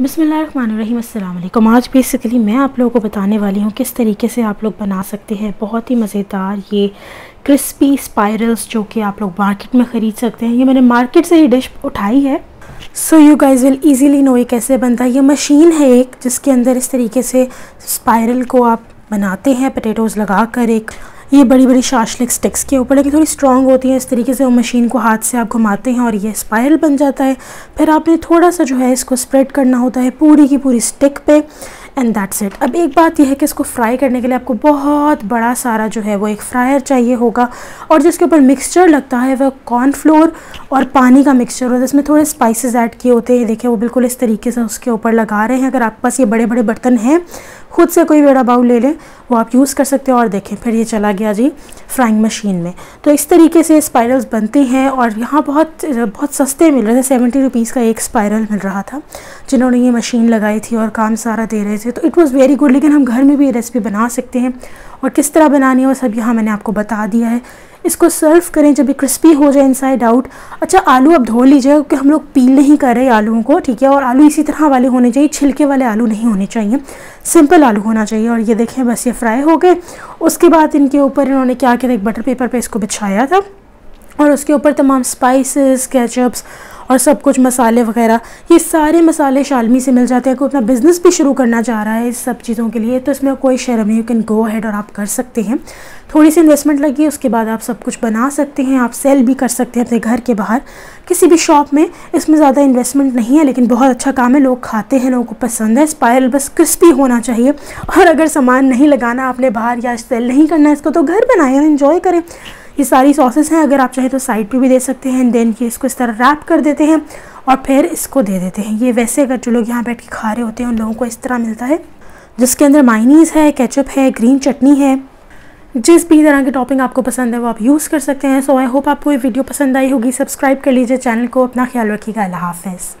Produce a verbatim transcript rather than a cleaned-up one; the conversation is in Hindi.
बिस्मिल्लाहिर्रहमानिर्रहीम, अस्सलाम वालेकुम। आज बेसिकली मैं आप लोगों को बताने वाली हूँ किस तरीके से आप लोग बना सकते हैं बहुत ही मज़ेदार ये क्रिस्पी स्पाइरल्स जो कि आप लोग मार्केट में ख़रीद सकते हैं। ये मैंने मार्केट से ही डिश उठाई है। So you guys will easily know ये कैसे बनता है। ये मशीन है एक जिसके अंदर इस तरीके से स्पाइरल को आप बनाते हैं पोटैटोज़ लगा कर। एक ये बड़ी बड़ी शार्शलिक स्टिक्स के ऊपर, लेकिन थोड़ी स्ट्रॉन्ग होती हैं। इस तरीके से वो मशीन को हाथ से आप घुमाते हैं और ये स्पाइरल बन जाता है। फिर आपने थोड़ा सा जो है इसको स्प्रेड करना होता है पूरी की पूरी स्टिक पे, एंड दैट्स इट। अब एक बात यह है कि इसको फ्राई करने के लिए आपको बहुत बड़ा सारा जो है वो एक फ्रायर चाहिए होगा, और जिसके ऊपर मिक्सचर लगता है वह कॉर्नफ्लोर और पानी का मिक्सचर होता है। इसमें थोड़े स्पाइसेस ऐड किए होते हैं। देखिए वो बिल्कुल इस तरीके से उसके ऊपर लगा रहे हैं। अगर आपके पास ये बड़े बड़े बर्तन हैं, खुद से कोई बड़ा बाउल ले लें, वो आप यूज़ कर सकते हो। और देखें फिर ये चला गया जी फ्राइंग मशीन में। तो इस तरीके से स्पाइरल्स बनते हैं, और यहाँ बहुत बहुत सस्ते मिल रहे थे। सेवेंटी रुपीज़ का एक स्पाइरल मिल रहा था जिन्होंने ये मशीन लगाई थी और काम सारा दे रहे थे। तो इट वाज़ वेरी गुड। लेकिन हम घर में भी ये रेसिपी बना सकते हैं, और किस तरह बनानी है वो सब यहाँ मैंने आपको बता दिया है। इसको सर्व करें जब भी क्रिस्पी हो जाए इनसाइड आउट। अच्छा, आलू अब धो लीजिए क्योंकि हम लोग पील नहीं कर रहे आलूओं को, ठीक है। और आलू इसी तरह वाले होने चाहिए, छिलके वाले आलू नहीं होने चाहिए, सिंपल आलू होना चाहिए। और ये देखें बस ये फ्राई हो गए। उसके बाद इनके ऊपर इन्होंने क्या किया, एक बटर पेपर पे इसको बिछाया था, और उसके ऊपर तमाम स्पाइसेस, केचप्स और सब कुछ मसाले वगैरह। ये सारे मसाले शालमी से मिल जाते हैं। कोई अपना बिज़नेस भी शुरू करना चाह रहा है इस सब चीज़ों के लिए, तो इसमें कोई शर्म नहीं। यू कैन गो अहेड, और आप कर सकते हैं। थोड़ी सी इन्वेस्टमेंट लगी, उसके बाद आप सब कुछ बना सकते हैं। आप सेल भी कर सकते हैं अपने घर के बाहर किसी भी शॉप में। इसमें ज़्यादा इन्वेस्टमेंट नहीं है, लेकिन बहुत अच्छा काम है। लोग खाते हैं, लोगों को पसंद है। स्पाइरल बस क्रिस्पी होना चाहिए। और अगर सामान नहीं लगाना आपने बाहर या सेल नहीं करना है इसको, तो घर बनाएं और इन्जॉय करें। ये सारी सॉसेस हैं, अगर आप चाहें तो साइड पे भी दे सकते हैं। एंड देन ये इसको इस तरह रैप कर देते हैं और फिर इसको दे देते हैं। ये वैसे अगर जो लोग यहाँ बैठ के खा रहे होते हैं उन लोगों को इस तरह मिलता है, जिसके अंदर मायोनीज़ है, केचप है, ग्रीन चटनी है। जिस भी तरह की टॉपिंग आपको पसंद है वो आप यूज़ कर सकते हैं। सो आई होप आपको ये वीडियो पसंद आई होगी। सब्सक्राइब कर लीजिए चैनल को। अपना ख्याल रखिएगा। अल्लाह हाफ़िज़।